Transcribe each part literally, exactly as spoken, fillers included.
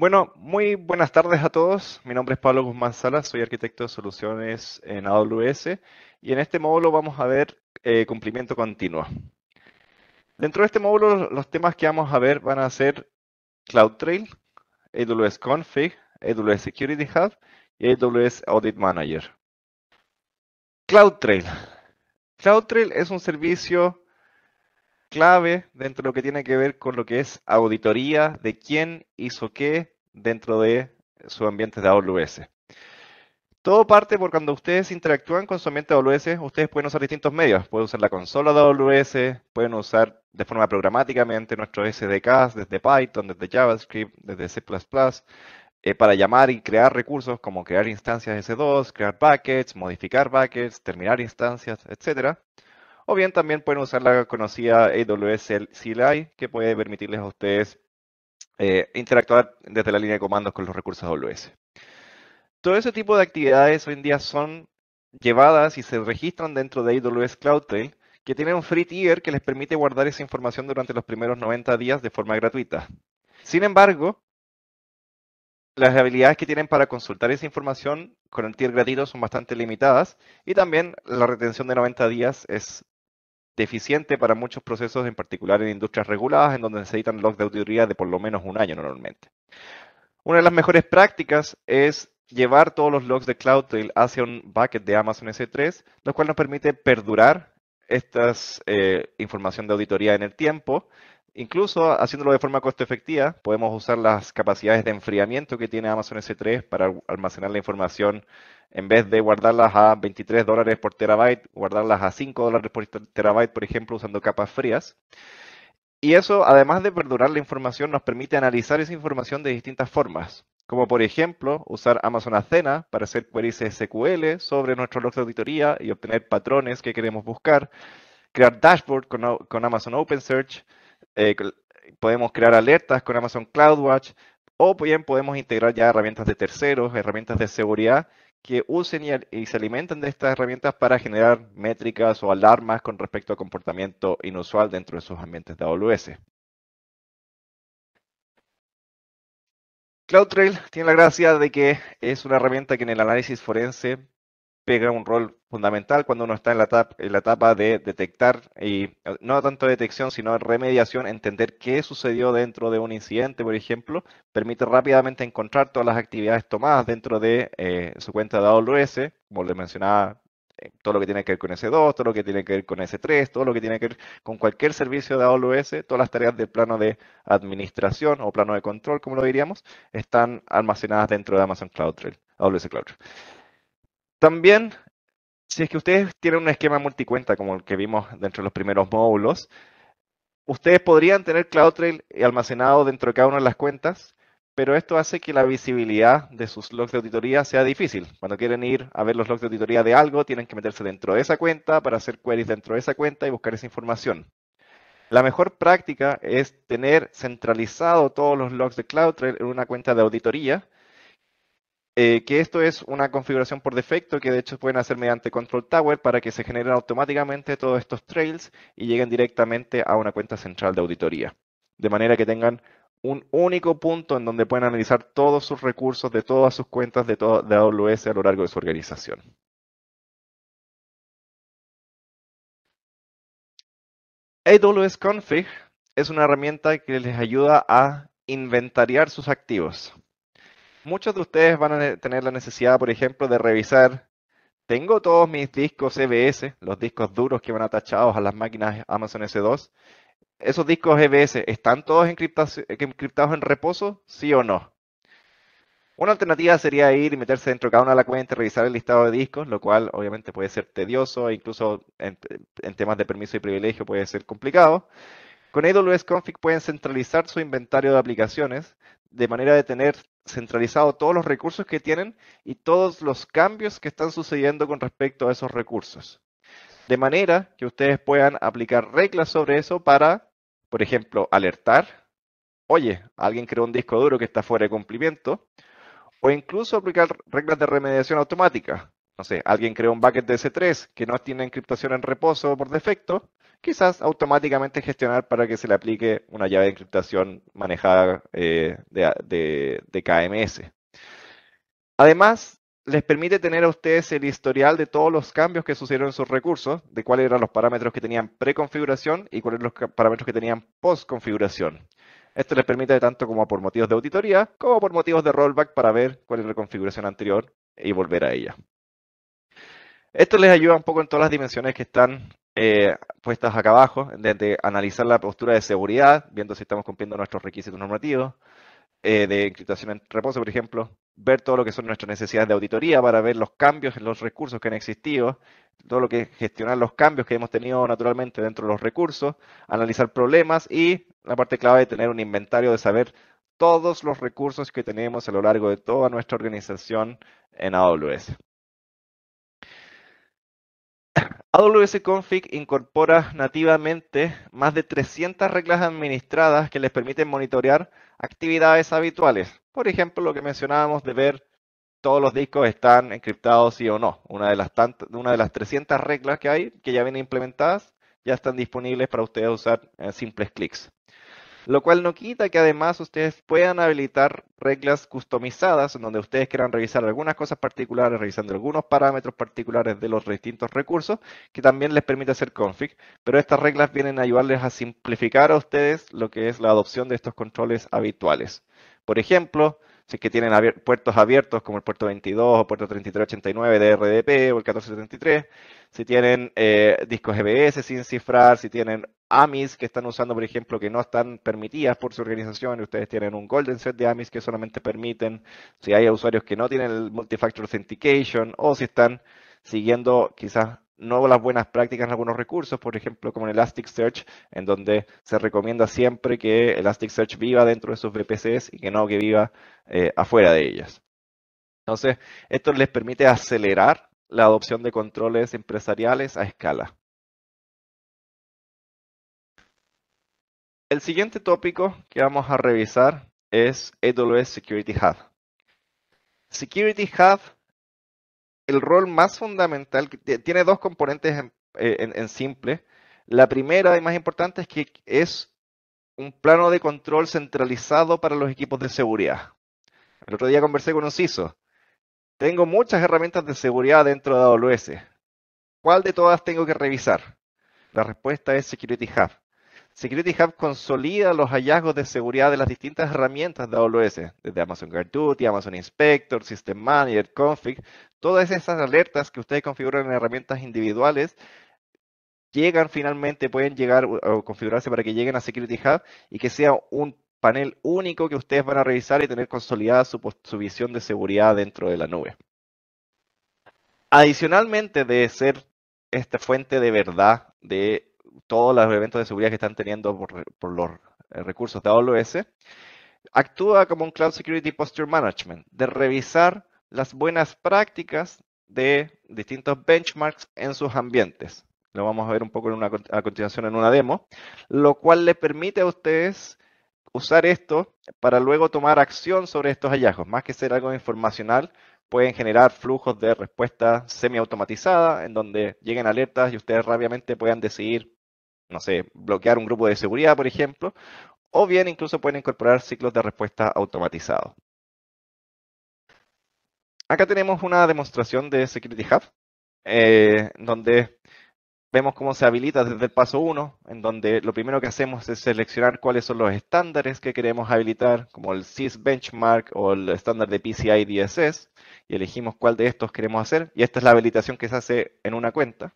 Bueno, muy buenas tardes a todos. Mi nombre es Pablo Guzmán Salas, soy arquitecto de soluciones en A W S y en este módulo vamos a ver eh, cumplimiento continuo. Dentro de este módulo los temas que vamos a ver van a ser CloudTrail, A W S Config, A W S Security Hub y A W S Audit Manager. CloudTrail. CloudTrail es un servicio clave dentro de lo que tiene que ver con lo que es auditoría de quién hizo qué dentro de su ambiente de A W S. Todo parte por cuando ustedes interactúan con su ambiente de A W S, ustedes pueden usar distintos medios. Pueden usar la consola de A W S, pueden usar de forma programática mediante nuestros S D Ks, desde Python, desde JavaScript, desde C plus plus, eh, para llamar y crear recursos como crear instancias S dos, crear buckets, modificar buckets, terminar instancias, etcétera. O bien también pueden usar la conocida A W S C L I, que puede permitirles a ustedes eh, interactuar desde la línea de comandos con los recursos A W S. Todo ese tipo de actividades hoy en día son llevadas y se registran dentro de A W S CloudTrail, que tiene un free tier que les permite guardar esa información durante los primeros noventa días de forma gratuita. Sin embargo, las habilidades que tienen para consultar esa información con el tier gratuito son bastante limitadas y también la retención de noventa días es deficiente para muchos procesos, en particular en industrias reguladas, en donde necesitan logs de auditoría de por lo menos un año normalmente. Una de las mejores prácticas es llevar todos los logs de CloudTrail hacia un bucket de Amazon S tres, lo cual nos permite perdurar esta eh, información de auditoría en el tiempo. Incluso haciéndolo de forma costo efectiva, podemos usar las capacidades de enfriamiento que tiene Amazon S tres para almacenar la información. En vez de guardarlas a veintitrés dólares por terabyte, guardarlas a cinco dólares por terabyte, por ejemplo, usando capas frías. Y eso, además de perdurar la información, nos permite analizar esa información de distintas formas. Como por ejemplo, usar Amazon Athena para hacer queries S Q L sobre nuestro log de auditoría y obtener patrones que queremos buscar. Crear dashboard con, con Amazon OpenSearch. Eh, podemos crear alertas con Amazon CloudWatch o bien podemos integrar ya herramientas de terceros, herramientas de seguridad que usen y, y se alimentan de estas herramientas para generar métricas o alarmas con respecto a comportamiento inusual dentro de sus ambientes de A W S. CloudTrail tiene la gracia de que es una herramienta que en el análisis forense pega un rol fundamental cuando uno está en la etapa, en la etapa de detectar, y no tanto detección, sino remediación, entender qué sucedió dentro de un incidente, por ejemplo, permite rápidamente encontrar todas las actividades tomadas dentro de eh, su cuenta de A W S, como les mencionaba, eh, todo lo que tiene que ver con S dos, todo lo que tiene que ver con S tres, todo lo que tiene que ver con cualquier servicio de A W S, todas las tareas del plano de administración o plano de control, como lo diríamos, están almacenadas dentro de Amazon CloudTrail, A W S CloudTrail. También, si es que ustedes tienen un esquema multicuenta como el que vimos dentro de los primeros módulos, ustedes podrían tener CloudTrail almacenado dentro de cada una de las cuentas, pero esto hace que la visibilidad de sus logs de auditoría sea difícil. Cuando quieren ir a ver los logs de auditoría de algo, tienen que meterse dentro de esa cuenta para hacer queries dentro de esa cuenta y buscar esa información. La mejor práctica es tener centralizado todos los logs de CloudTrail en una cuenta de auditoría, Eh, que esto es una configuración por defecto que de hecho pueden hacer mediante Control Tower para que se generen automáticamente todos estos trails y lleguen directamente a una cuenta central de auditoría. De manera que tengan un único punto en donde pueden analizar todos sus recursos de todas sus cuentas de, todo, de A W S a lo largo de su organización. A W S Config es una herramienta que les ayuda a inventariar sus activos. Muchos de ustedes van a tener la necesidad, por ejemplo, de revisar, tengo todos mis discos E B S, los discos duros que van atachados a las máquinas Amazon S dos, esos discos E B S, ¿están todos encriptados en reposo? ¿Sí o no? Una alternativa sería ir y meterse dentro de cada una de las cuentas y revisar el listado de discos, lo cual obviamente puede ser tedioso, incluso en, en temas de permiso y privilegio puede ser complicado. Con A W S Config pueden centralizar su inventario de aplicaciones de manera de tener centralizado todos los recursos que tienen y todos los cambios que están sucediendo con respecto a esos recursos. De manera que ustedes puedan aplicar reglas sobre eso para, por ejemplo, alertar. Oye, alguien creó un disco duro que está fuera de cumplimiento. O incluso aplicar reglas de remediación automática. No sé, alguien creó un bucket de S tres que no tiene encriptación en reposo por defecto quizás automáticamente gestionar para que se le aplique una llave de encriptación manejada eh, de, de, de K M S. Además, les permite tener a ustedes el historial de todos los cambios que sucedieron en sus recursos, de cuáles eran los parámetros que tenían preconfiguración y cuáles eran los parámetros que tenían postconfiguración. Esto les permite tanto como por motivos de auditoría, como por motivos de rollback para ver cuál es la configuración anterior y volver a ella. Esto les ayuda un poco en todas las dimensiones que están eh, puestas acá abajo, desde analizar la postura de seguridad, viendo si estamos cumpliendo nuestros requisitos normativos, eh, de encriptación en reposo, por ejemplo, ver todo lo que son nuestras necesidades de auditoría para ver los cambios en los recursos que han existido, todo lo que es gestionar los cambios que hemos tenido naturalmente dentro de los recursos, analizar problemas y la parte clave de tener un inventario de saber todos los recursos que tenemos a lo largo de toda nuestra organización en A W S. A W S Config incorpora nativamente más de trescientas reglas administradas que les permiten monitorear actividades habituales. Por ejemplo, lo que mencionábamos de ver todos los discos están encriptados sí o no. Una de las, tantas, una de las trescientas reglas que hay, que ya vienen implementadas, ya están disponibles para ustedes usar en simples clics. Lo cual no quita que además ustedes puedan habilitar reglas customizadas en donde ustedes quieran revisar algunas cosas particulares, revisando algunos parámetros particulares de los distintos recursos, que también les permite hacer config, pero estas reglas vienen a ayudarles a simplificar a ustedes lo que es la adopción de estos controles habituales. Por ejemplo, si es que tienen abier- puertos abiertos como el puerto veintidós o puerto treinta y tres ochenta y nueve de R D P o el catorce treinta y tres, si tienen eh, discos E B S sin cifrar, si tienen A M Is que están usando, por ejemplo, que no están permitidas por su organización, y ustedes tienen un golden set de A M Is que solamente permiten, si hay usuarios que no tienen el multifactor authentication, o si están siguiendo quizás no las buenas prácticas en algunos recursos, por ejemplo, como en Elasticsearch, en donde se recomienda siempre que Elasticsearch viva dentro de sus V P Cs y que no que viva eh, afuera de ellas. Entonces, esto les permite acelerar la adopción de controles empresariales a escala. El siguiente tópico que vamos a revisar es A W S Security Hub. Security Hub, el rol más fundamental, tiene dos componentes en, en, en simple. La primera y más importante es que es un plano de control centralizado para los equipos de seguridad. El otro día conversé con un C I S O. Tengo muchas herramientas de seguridad dentro de A W S. ¿Cuál de todas tengo que revisar? La respuesta es Security Hub. Security Hub consolida los hallazgos de seguridad de las distintas herramientas de A W S, desde Amazon GuardDuty, Amazon Inspector, System Manager, Config. Todas esas alertas que ustedes configuran en herramientas individuales llegan finalmente, pueden llegar o configurarse para que lleguen a Security Hub y que sea un panel único que ustedes van a revisar y tener consolidada su, su visión de seguridad dentro de la nube. Adicionalmente de ser esta fuente de verdad de todos los eventos de seguridad que están teniendo por, por los recursos de A W S, actúa como un Cloud Security Posture Management, de revisar las buenas prácticas de distintos benchmarks en sus ambientes. Lo vamos a ver un poco en una, a continuación en una demo, lo cual le permite a ustedes usar esto para luego tomar acción sobre estos hallazgos. Más que ser algo informacional, pueden generar flujos de respuesta semiautomatizada en donde lleguen alertas y ustedes rápidamente puedan decidir, no sé, bloquear un grupo de seguridad, por ejemplo, o bien incluso pueden incorporar ciclos de respuesta automatizados. Acá tenemos una demostración de Security Hub, eh, donde vemos cómo se habilita desde el paso uno, en donde lo primero que hacemos es seleccionar cuáles son los estándares que queremos habilitar, como el C I S Benchmark o el estándar de P C I D S S, y elegimos cuál de estos queremos hacer, y esta es la habilitación que se hace en una cuenta.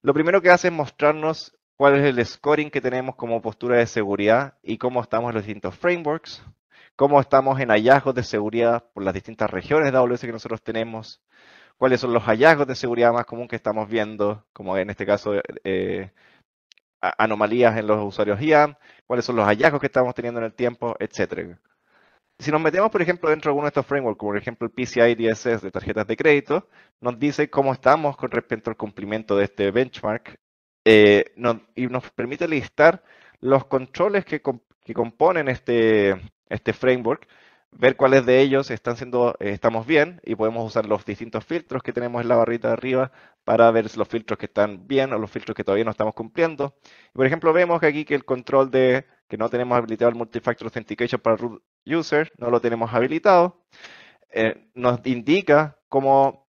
Lo primero que hace es mostrarnos cuál es el scoring que tenemos como postura de seguridad y cómo estamos en los distintos frameworks, cómo estamos en hallazgos de seguridad por las distintas regiones de A W S que nosotros tenemos, cuáles son los hallazgos de seguridad más comunes que estamos viendo, como en este caso eh, anomalías en los usuarios I A M, cuáles son los hallazgos que estamos teniendo en el tiempo, etcétera. Si nos metemos, por ejemplo, dentro de alguno de estos frameworks, como por ejemplo el P C I D S S de tarjetas de crédito, nos dice cómo estamos con respecto al cumplimiento de este benchmark eh, nos, y nos permite listar los controles que, comp que componen este, este framework ver cuáles de ellos están siendo, eh, estamos bien, y podemos usar los distintos filtros que tenemos en la barrita de arriba para ver los filtros que están bien o los filtros que todavía no estamos cumpliendo. Por ejemplo, vemos aquí que el control de que no tenemos habilitado el Multifactor Authentication para root user, no lo tenemos habilitado. Eh, nos indica cómo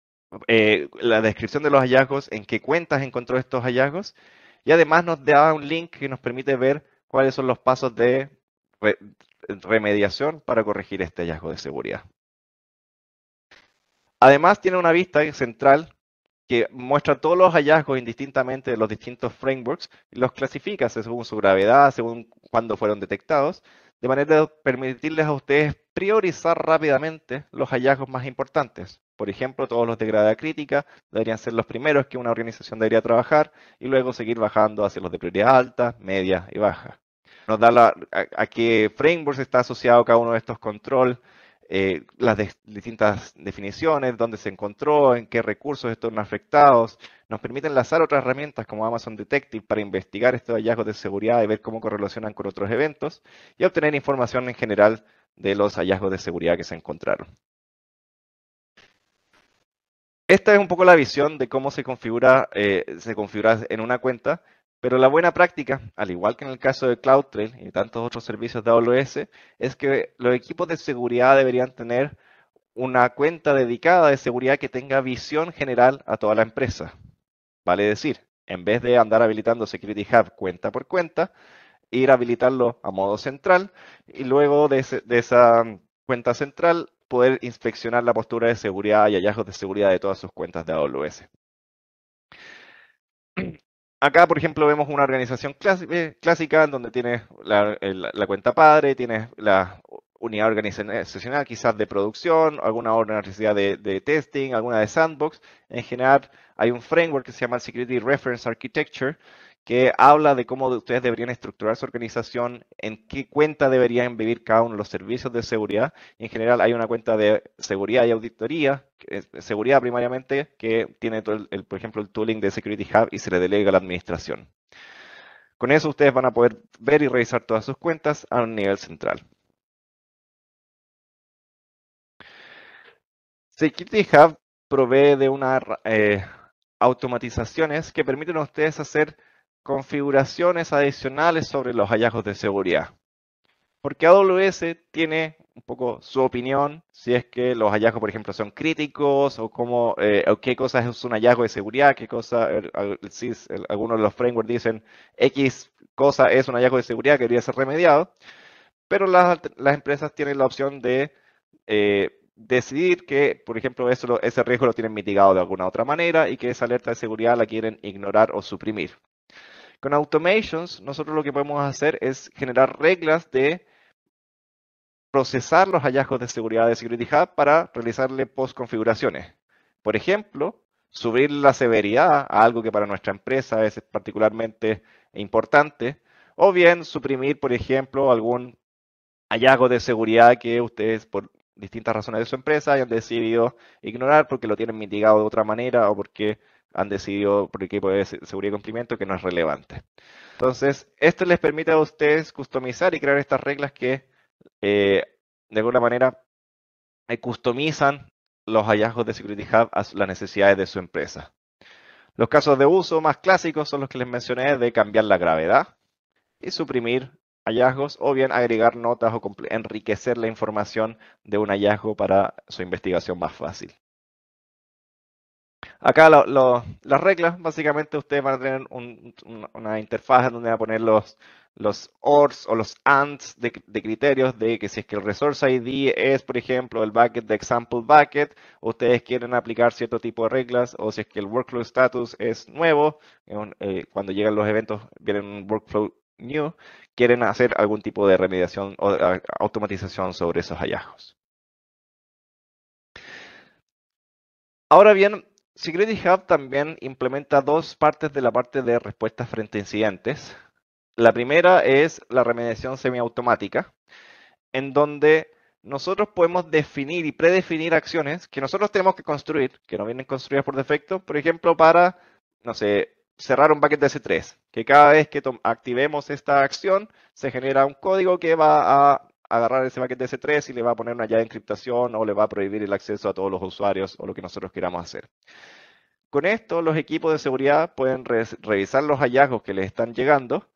eh, la descripción de los hallazgos, en qué cuentas encontró estos hallazgos, y además nos da un link que nos permite ver cuáles son los pasos de re remediación para corregir este hallazgo de seguridad. Además, tiene una vista central que muestra todos los hallazgos indistintamente de los distintos frameworks y los clasifica según su gravedad, según cuándo fueron detectados, de manera de permitirles a ustedes priorizar rápidamente los hallazgos más importantes. Por ejemplo, todos los de gravedad crítica deberían ser los primeros que una organización debería trabajar y luego seguir bajando hacia los de prioridad alta, media y baja. Nos da la, a, a qué frameworks está asociado cada uno de estos control, eh, las de, distintas definiciones, dónde se encontró, en qué recursos están afectados. Nos permite enlazar otras herramientas como Amazon Detective para investigar estos hallazgos de seguridad y ver cómo correlacionan con otros eventos y obtener información en general de los hallazgos de seguridad que se encontraron. Esta es un poco la visión de cómo se configura, eh, se configura en una cuenta, pero la buena práctica, al igual que en el caso de CloudTrail y tantos otros servicios de A W S, es que los equipos de seguridad deberían tener una cuenta dedicada de seguridad que tenga visión general a toda la empresa. Vale decir, en vez de andar habilitando Security Hub cuenta por cuenta, ir a habilitarlo a modo central y luego de, ese, de esa cuenta central poder inspeccionar la postura de seguridad y hallazgos de seguridad de todas sus cuentas de A W S. Acá, por ejemplo, vemos una organización clásica en donde tienes la, la cuenta padre, tienes la unidad organizacional quizás de producción, alguna organización de, de testing, alguna de sandbox. En general, hay un framework que se llama Security Reference Architecture, que habla de cómo ustedes deberían estructurar su organización, en qué cuenta deberían vivir cada uno de los servicios de seguridad. En general, hay una cuenta de seguridad y auditoría, seguridad primariamente, que tiene, todo el, el, por ejemplo, el tooling de Security Hub y se le delega a la administración. Con eso ustedes van a poder ver y revisar todas sus cuentas a un nivel central. Security Hub provee de unas eh, automatizaciones que permiten a ustedes hacer configuraciones adicionales sobre los hallazgos de seguridad. Porque A W S tiene un poco su opinión, si es que los hallazgos, por ejemplo, son críticos, o, cómo, eh, o qué cosas es un hallazgo de seguridad, qué cosa, el, el, el, el, algunos de los frameworks dicen X cosa es un hallazgo de seguridad que debería ser remediado, pero las, las empresas tienen la opción de eh, decidir que, por ejemplo, eso, ese riesgo lo tienen mitigado de alguna otra manera y que esa alerta de seguridad la quieren ignorar o suprimir. Con Automations, nosotros lo que podemos hacer es generar reglas de procesar los hallazgos de seguridad de Security Hub para realizarle post-configuraciones. Por ejemplo, subir la severidad a algo que para nuestra empresa es particularmente importante, o bien suprimir, por ejemplo, algún hallazgo de seguridad que ustedes por distintas razones de su empresa hayan decidido ignorar porque lo tienen mitigado de otra manera o porque han decidido por el equipo de seguridad y cumplimiento que no es relevante. Entonces, esto les permite a ustedes customizar y crear estas reglas que, eh, de alguna manera, eh, customizan los hallazgos de Security Hub a las necesidades de su empresa. Los casos de uso más clásicos son los que les mencioné de cambiar la gravedad y suprimir hallazgos, o bien agregar notas o enriquecer la información de un hallazgo para su investigación más fácil. Acá lo, lo, las reglas, básicamente ustedes van a tener un, un, una interfaz donde van a poner los, los ors o los ands de, de criterios de que si es que el resource I D es, por ejemplo, el bucket de example bucket, ustedes quieren aplicar cierto tipo de reglas, o si es que el workflow status es nuevo, en, eh, cuando llegan los eventos vienen un workflow new, quieren hacer algún tipo de remediación o a, automatización sobre esos hallazgos. Ahora bien, Security Hub también implementa dos partes de la parte de respuestas frente a incidentes. La primera es la remediación semiautomática, en donde nosotros podemos definir y predefinir acciones que nosotros tenemos que construir, que no vienen construidas por defecto, por ejemplo, para, no sé, cerrar un bucket de ese tres, que cada vez que activemos esta acción se genera un código que va a agarrar ese bucket de ese tres y le va a poner una llave de encriptación o le va a prohibir el acceso a todos los usuarios o lo que nosotros queramos hacer. Con esto, los equipos de seguridad pueden re- revisar los hallazgos que les están llegando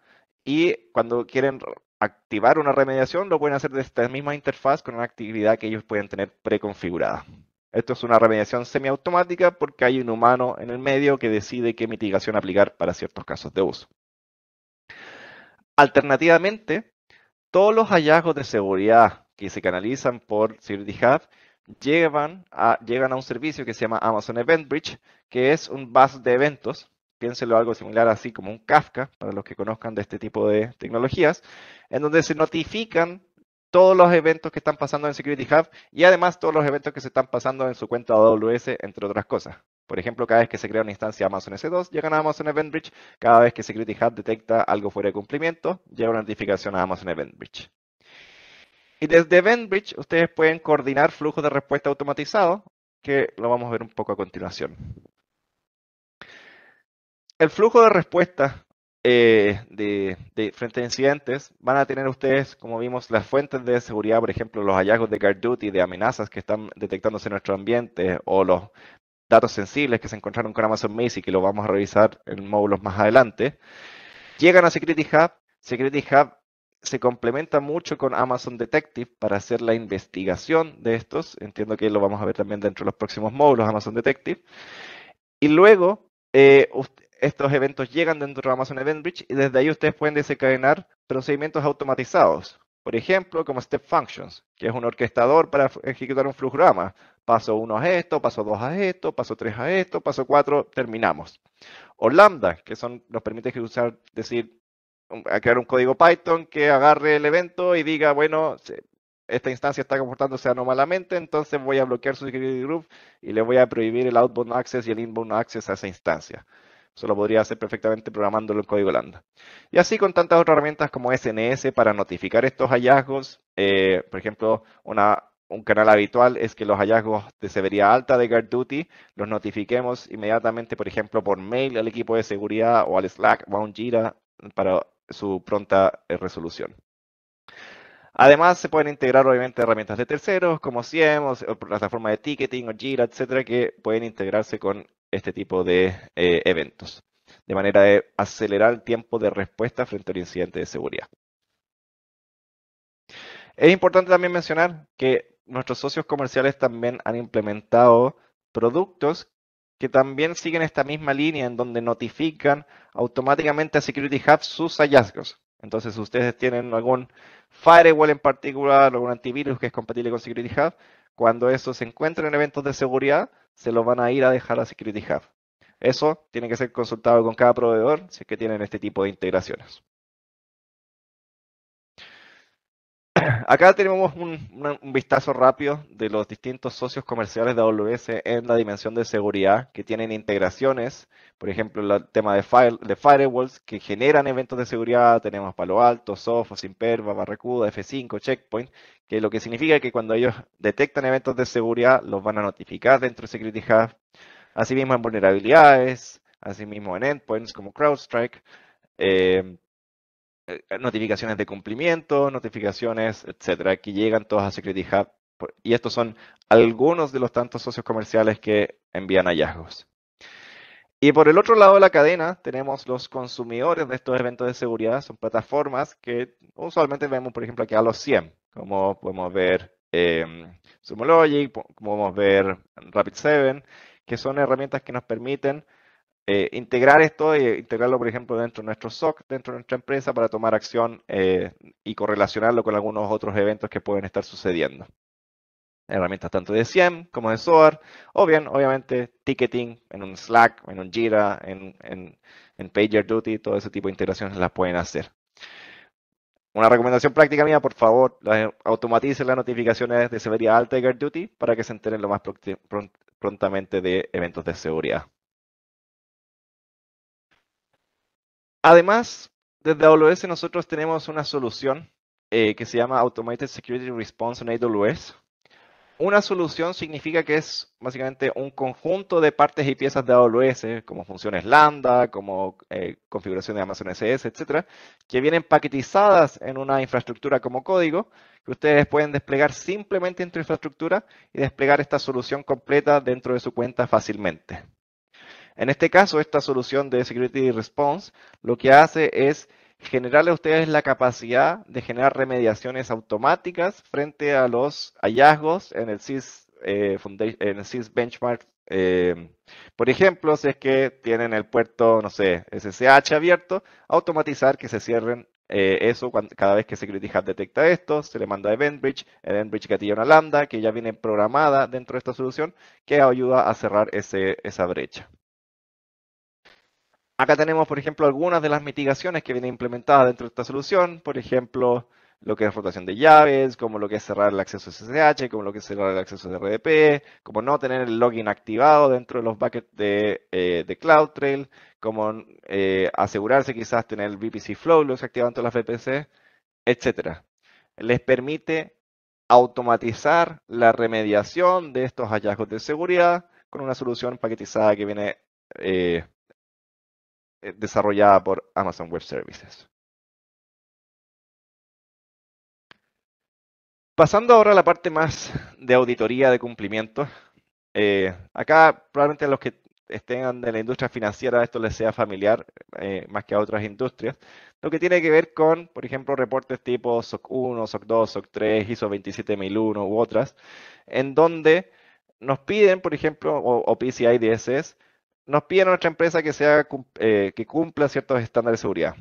y cuando quieren activar una remediación, lo pueden hacer desde esta misma interfaz con una actividad que ellos pueden tener preconfigurada. Esto es una remediación semiautomática porque hay un humano en el medio que decide qué mitigación aplicar para ciertos casos de uso. Alternativamente, todos los hallazgos de seguridad que se canalizan por Security Hub llevan a, llegan a un servicio que se llama Amazon EventBridge, que es un bus de eventos. Piénselo algo similar así como un Kafka, para los que conozcan de este tipo de tecnologías, en donde se notifican todos los eventos que están pasando en Security Hub y además todos los eventos que se están pasando en su cuenta A W S, entre otras cosas. Por ejemplo, cada vez que se crea una instancia Amazon ese dos, llegan a Amazon EventBridge. Cada vez que Security Hub detecta algo fuera de cumplimiento, llega una notificación a Amazon EventBridge. Y desde EventBridge, ustedes pueden coordinar flujos de respuesta automatizados, que lo vamos a ver un poco a continuación. El flujo de respuesta Eh, de, de frente a incidentes, van a tener ustedes, como vimos, las fuentes de seguridad, por ejemplo, los hallazgos de GuardDuty, de amenazas que están detectándose en nuestro ambiente, o los datos sensibles que se encontraron con Amazon Macie, que lo vamos a revisar en módulos más adelante. Llegan a Security Hub. Security Hub se complementa mucho con Amazon Detective para hacer la investigación de estos. Entiendo que lo vamos a ver también dentro de los próximos módulos, Amazon Detective. Y luego, eh, usted, estos eventos llegan dentro de Amazon EventBridge y desde ahí ustedes pueden desencadenar procedimientos automatizados. Por ejemplo, como Step Functions, que es un orquestador para ejecutar un flujograma. Paso uno a esto, paso dos a esto, paso tres a esto, paso cuatro, terminamos. O Lambda, que son, nos permite ejecutar, decir, crear un código Python que agarre el evento y diga, bueno, esta instancia está comportándose anómalamente, entonces voy a bloquear su security group y le voy a prohibir el outbound access y el inbound access a esa instancia. Eso lo podría hacer perfectamente programándolo en código Lambda. Y así con tantas otras herramientas como S N S para notificar estos hallazgos. Eh, por ejemplo, una, un canal habitual es que los hallazgos de severidad alta de GuardDuty los notifiquemos inmediatamente, por ejemplo, por mail al equipo de seguridad o al Slack o a un Jira para su pronta resolución. Además, se pueden integrar obviamente herramientas de terceros como C I E M o, o plataforma de ticketing o Jira, etcétera, que pueden integrarse con este tipo de eh, eventos, de manera de acelerar el tiempo de respuesta frente a un incidente de seguridad. Es importante también mencionar que nuestros socios comerciales también han implementado productos que también siguen esta misma línea en donde notifican automáticamente a Security Hub sus hallazgos. Entonces, si ustedes tienen algún firewall en particular o algún antivirus que es compatible con Security Hub, cuando eso se encuentra en eventos de seguridad, se lo van a ir a dejar a Security Hub. Eso tiene que ser consultado con cada proveedor si es que tienen este tipo de integraciones. Acá tenemos un, un vistazo rápido de los distintos socios comerciales de A W S en la dimensión de seguridad que tienen integraciones. Por ejemplo, el tema de, file, de firewalls que generan eventos de seguridad. Tenemos Palo Alto, Sofos, Imperva, Barracuda, F cinco, Checkpoint, que lo que significa que cuando ellos detectan eventos de seguridad los van a notificar dentro de Security Hub. Asimismo en vulnerabilidades, asimismo en endpoints como CrowdStrike, eh, notificaciones de cumplimiento, notificaciones, etcétera, que llegan todas a Security Hub. Y estos son algunos de los tantos socios comerciales que envían hallazgos. Y por el otro lado de la cadena tenemos los consumidores de estos eventos de seguridad. Son plataformas que usualmente vemos, por ejemplo, aquí a los C I E M, como podemos ver eh, Sumologic, como podemos ver Rapid siete, que son herramientas que nos permiten Eh, integrar esto e integrarlo, por ejemplo, dentro de nuestro S O C, dentro de nuestra empresa, para tomar acción eh, y correlacionarlo con algunos otros eventos que pueden estar sucediendo. Herramientas tanto de C I E M como de S O A R, o bien, obviamente, ticketing en un Slack, en un Jira, en, en, en PagerDuty, todo ese tipo de integraciones las pueden hacer. Una recomendación práctica mía, por favor, automaticen las notificaciones de severidad alta de GuardDuty para que se enteren lo más pronti, pront, prontamente de eventos de seguridad. Además, desde A W S nosotros tenemos una solución eh, que se llama Automated Security Response en A W S. Una solución significa que es básicamente un conjunto de partes y piezas de A W S, como funciones Lambda, como eh, configuración de Amazon S N S, etcétera, que vienen paquetizadas en una infraestructura como código, que ustedes pueden desplegar simplemente en su infraestructura y desplegar esta solución completa dentro de su cuenta fácilmente. En este caso, esta solución de Security Response lo que hace es generarle a ustedes la capacidad de generar remediaciones automáticas frente a los hallazgos en el C I S, eh, en el C I S Benchmark. Eh, por ejemplo, si es que tienen el puerto, no sé, S S H abierto, automatizar que se cierren eh, eso cuando, cada vez que Security Hub detecta esto, se le manda a EventBridge, el EventBridge gatilla una lambda que ya viene programada dentro de esta solución que ayuda a cerrar ese, esa brecha. Acá tenemos, por ejemplo, algunas de las mitigaciones que vienen implementadas dentro de esta solución. Por ejemplo, lo que es rotación de llaves, como lo que es cerrar el acceso a S S H, como lo que es cerrar el acceso a R D P, como no tener el login activado dentro de los buckets de, eh, de CloudTrail, como eh, asegurarse quizás tener el V P C Flow, lo desactivado dentro de las V P C, etcétera. Les permite automatizar la remediación de estos hallazgos de seguridad con una solución paquetizada que viene Eh, desarrollada por Amazon Web Services. Pasando ahora a la parte más de auditoría de cumplimiento. Eh, acá probablemente a los que estén de la industria financiera esto les sea familiar eh, más que a otras industrias. Lo que tiene que ver con, por ejemplo, reportes tipo SOC uno, SOC dos, SOC tres, ISO veintisiete mil uno u otras, en donde nos piden, por ejemplo, o, o P C I D S S, nos piden a nuestra empresa que, sea, eh, que cumpla ciertos estándares de seguridad.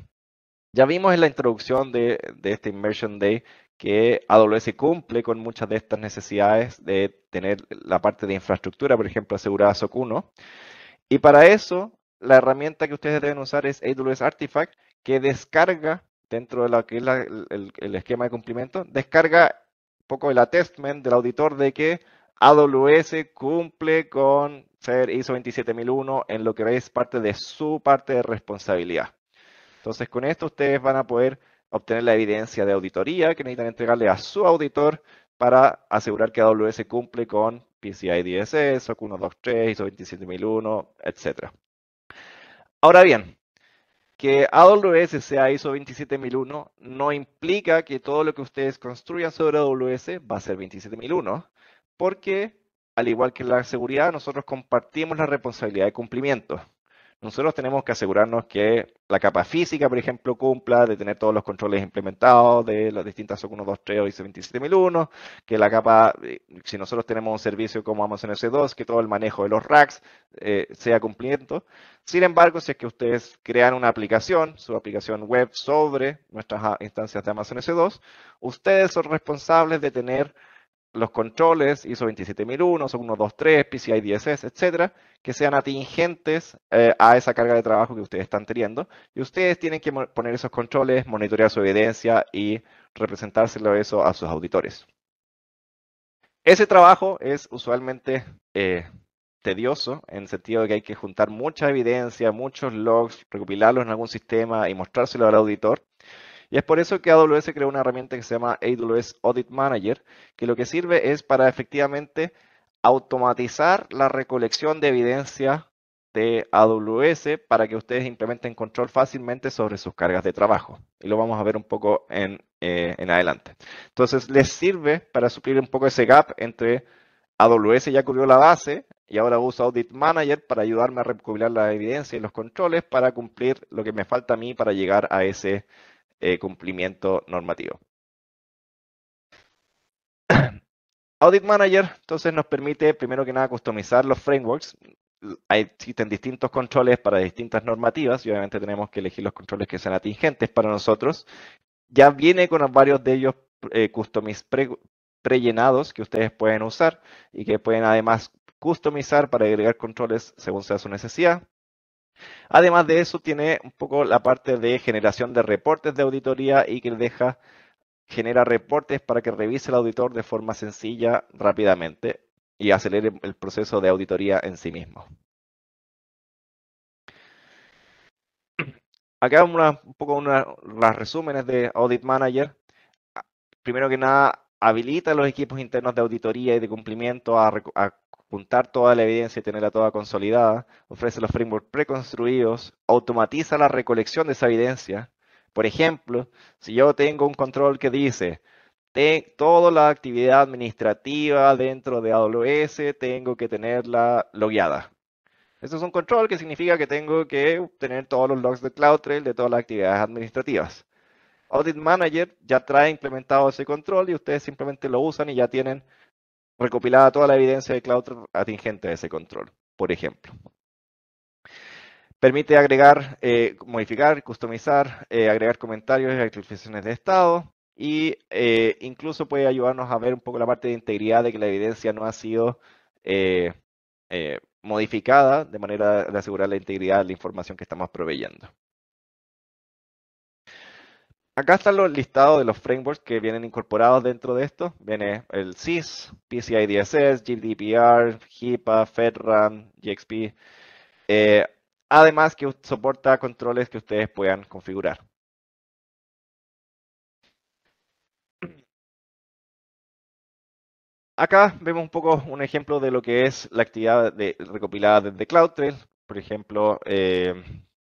Ya vimos en la introducción de, de este Immersion Day que A W S cumple con muchas de estas necesidades de tener la parte de infraestructura, por ejemplo, asegurada SOC uno. Y para eso, la herramienta que ustedes deben usar es A W S Artifact, que descarga, dentro de lo que es la, el, el esquema de cumplimiento, descarga un poco el attestment del auditor de que A W S cumple con ser ISO veintisiete mil uno en lo que es parte de su parte de responsabilidad. Entonces, con esto ustedes van a poder obtener la evidencia de auditoría que necesitan entregarle a su auditor para asegurar que A W S cumple con P C I D S S, SOC uno, dos, tres, ISO veintisiete mil uno, etcétera. Ahora bien, que A W S sea ISO veintisiete mil uno no implica que todo lo que ustedes construyan sobre A W S va a ser veintisiete mil uno, porque, al igual que la seguridad, nosotros compartimos la responsabilidad de cumplimiento. Nosotros tenemos que asegurarnos que la capa física, por ejemplo, cumpla, de tener todos los controles implementados de las distintas SOC uno, dos, tres o ISO veintisiete mil uno, que la capa, si nosotros tenemos un servicio como Amazon S dos, que todo el manejo de los racks eh, sea cumplimiento. Sin embargo, si es que ustedes crean una aplicación, su aplicación web sobre nuestras instancias de Amazon S dos, ustedes son responsables de tener los controles ISO veintisiete mil uno, SOC uno, dos, tres, P C I D S S, etcétera, que sean atingentes eh, a esa carga de trabajo que ustedes están teniendo. Y ustedes tienen que poner esos controles, monitorear su evidencia y representárselo eso a sus auditores. Ese trabajo es usualmente eh, tedioso, en el sentido de que hay que juntar mucha evidencia, muchos logs, recopilarlos en algún sistema y mostrárselo al auditor. Y es por eso que A W S creó una herramienta que se llama A W S Audit Manager, que lo que sirve es para efectivamente automatizar la recolección de evidencia de A W S para que ustedes implementen control fácilmente sobre sus cargas de trabajo. Y lo vamos a ver un poco en, eh, en adelante. Entonces, les sirve para suplir un poco ese gap entre A W S ya cubrió la base y ahora uso Audit Manager para ayudarme a recopilar la evidencia y los controles para cumplir lo que me falta a mí para llegar a ese Eh, cumplimiento normativo. Audit Manager, entonces, nos permite, primero que nada, customizar los frameworks. Hay, existen distintos controles para distintas normativas y obviamente tenemos que elegir los controles que sean atingentes para nosotros. Ya viene con varios de ellos eh, customiz pre, prellenados que ustedes pueden usar y que pueden además customizar para agregar controles según sea su necesidad. Además de eso, tiene un poco la parte de generación de reportes de auditoría y que deja, genera reportes para que revise el auditor de forma sencilla, rápidamente, y acelere el proceso de auditoría en sí mismo. Acá una, un poco una, las resúmenes de Audit Manager. Primero que nada, habilita a los equipos internos de auditoría y de cumplimiento a, a juntar toda la evidencia y tenerla toda consolidada, ofrece los frameworks preconstruidos, automatiza la recolección de esa evidencia. Por ejemplo, si yo tengo un control que dice, te, toda la actividad administrativa dentro de A W S tengo que tenerla logueada. Eso es un control que significa que tengo que tener todos los logs de CloudTrail de todas las actividades administrativas. Audit Manager ya trae implementado ese control y ustedes simplemente lo usan y ya tienen recopilada toda la evidencia de CloudTrail atingente a ese control, por ejemplo. Permite agregar, eh, modificar, customizar, eh, agregar comentarios y actualizaciones de estado y eh, incluso puede ayudarnos a ver un poco la parte de integridad de que la evidencia no ha sido eh, eh, modificada de manera de asegurar la integridad de la información que estamos proveyendo. Acá están los listados de los frameworks que vienen incorporados dentro de esto. Viene el C I S, P C I D S S, G D P R, HIPAA, FedRAMP, G X P. Eh, Además que soporta controles que ustedes puedan configurar. Acá vemos un poco un ejemplo de lo que es la actividad de, recopilada desde CloudTrail. Por ejemplo, eh,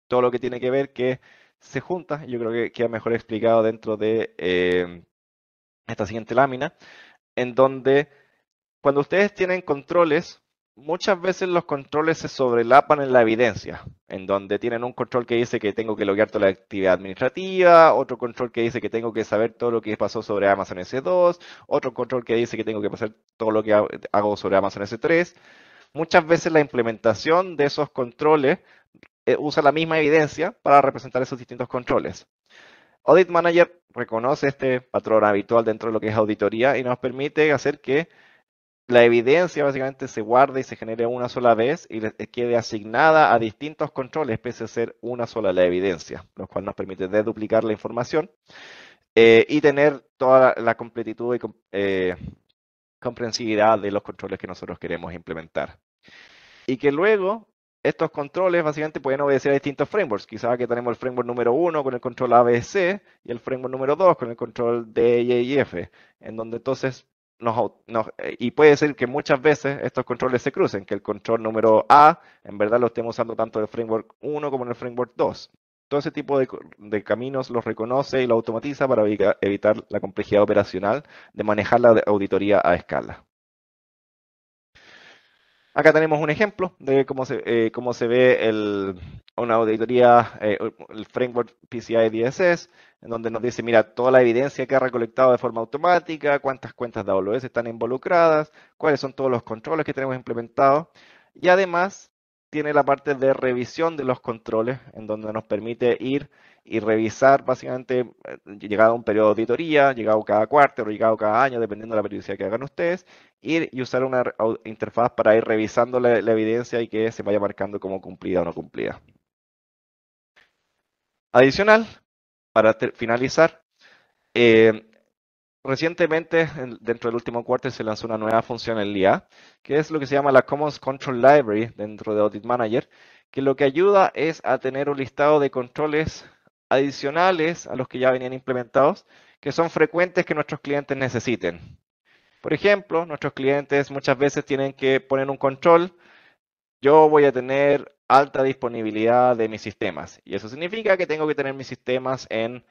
todo lo que tiene que ver que se junta. Yo creo que queda mejor explicado dentro de eh, esta siguiente lámina. En donde cuando ustedes tienen controles, muchas veces los controles se sobrelapan en la evidencia, en donde tienen un control que dice que tengo que loguear toda la actividad administrativa, otro control que dice que tengo que saber todo lo que pasó sobre Amazon S dos, otro control que dice que tengo que pasar todo lo que hago sobre Amazon S tres. Muchas veces la implementación de esos controles usa la misma evidencia para representar esos distintos controles. Audit Manager reconoce este patrón habitual dentro de lo que es auditoría y nos permite hacer que la evidencia básicamente se guarda y se genera una sola vez y quede asignada a distintos controles, pese a ser una sola la evidencia, lo cual nos permite desduplicar la información eh, y tener toda la, la completitud y eh, comprensividad de los controles que nosotros queremos implementar. Y que luego estos controles básicamente pueden obedecer a distintos frameworks. Quizás aquí tenemos el framework número uno con el control A B C y el framework número dos con el control D, E y F, en donde entonces Nos, nos, y puede ser que muchas veces estos controles se crucen, que el control número A en verdad lo estemos usando tanto en el framework uno como en el framework dos. Todo ese tipo de, de caminos los reconoce y lo automatiza para evitar la complejidad operacional de manejar la auditoría a escala. Acá tenemos un ejemplo de cómo se, eh, cómo se ve el, una auditoría, eh, el framework P C I D S S, en donde nos dice, mira, toda la evidencia que ha recolectado de forma automática, cuántas cuentas de A W S están involucradas, cuáles son todos los controles que tenemos implementados. Y además tiene la parte de revisión de los controles, en donde nos permite ir y revisar básicamente, llegado a un periodo de auditoría, llegado cada cuarto o llegado cada año, dependiendo de la periodicidad que hagan ustedes, ir y usar una interfaz para ir revisando la, la evidencia y que se vaya marcando como cumplida o no cumplida. Adicional, para finalizar, eh, recientemente, dentro del último cuarto, se lanzó una nueva funcionalidad, que es lo que se llama la Commons Control Library dentro de Audit Manager, que lo que ayuda es a tener un listado de controles adicionales a los que ya venían implementados, que son frecuentes que nuestros clientes necesiten. Por ejemplo, nuestros clientes muchas veces tienen que poner un control. Yo voy a tener alta disponibilidad de mis sistemas. Y eso significa que tengo que tener mis sistemas en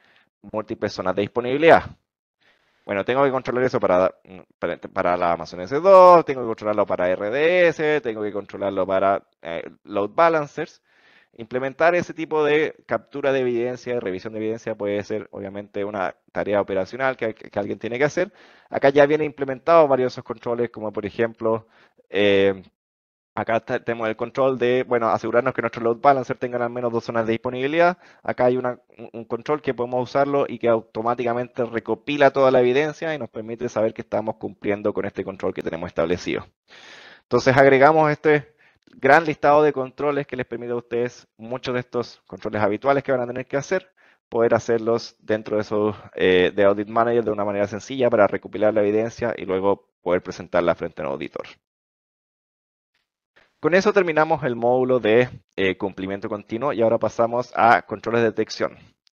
múltiples zonas de disponibilidad. Bueno, tengo que controlar eso para, para, para la Amazon S dos, tengo que controlarlo para R D S, tengo que controlarlo para eh, load balancers. Implementar ese tipo de captura de evidencia, de revisión de evidencia, puede ser obviamente una tarea operacional que, que alguien tiene que hacer. Acá ya vienen implementados varios de esos controles, como por ejemplo, eh, acá está, tenemos el control de, bueno, asegurarnos que nuestro load balancer tengan al menos dos zonas de disponibilidad. Acá hay una, un control que podemos usarlo y que automáticamente recopila toda la evidencia y nos permite saber que estamos cumpliendo con este control que tenemos establecido. Entonces agregamos este gran listado de controles que les permite a ustedes muchos de estos controles habituales que van a tener que hacer, poder hacerlos dentro de esos eh, de Audit Manager de una manera sencilla para recopilar la evidencia y luego poder presentarla frente al auditor. Con eso terminamos el módulo de eh, cumplimiento continuo y ahora pasamos a controles de detección.